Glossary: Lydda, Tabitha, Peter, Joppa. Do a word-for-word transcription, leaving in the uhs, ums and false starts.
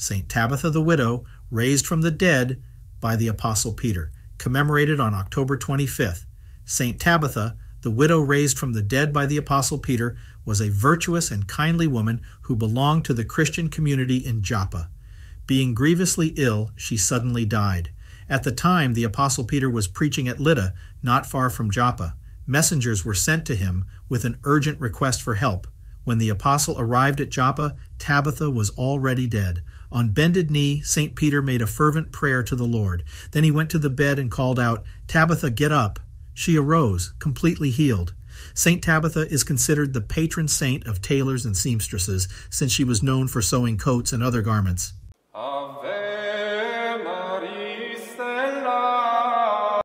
Saint Tabitha the Widow, raised from the dead by the Apostle Peter, commemorated on October twenty-fifth. Saint Tabitha, the widow raised from the dead by the Apostle Peter, was a virtuous and kindly woman who belonged to the Christian community in Joppa. Being grievously ill, she suddenly died. At the time, the Apostle Peter was preaching at Lydda, not far from Joppa. Messengers were sent to him with an urgent request for help. When the apostle arrived at Joppa, Tabitha was already dead. On bended knee, Saint Peter made a fervent prayer to the Lord. Then he went to the bed and called out, "Tabitha, get up." She arose, completely healed. Saint Tabitha is considered the patron saint of tailors and seamstresses, since she was known for sewing coats and other garments.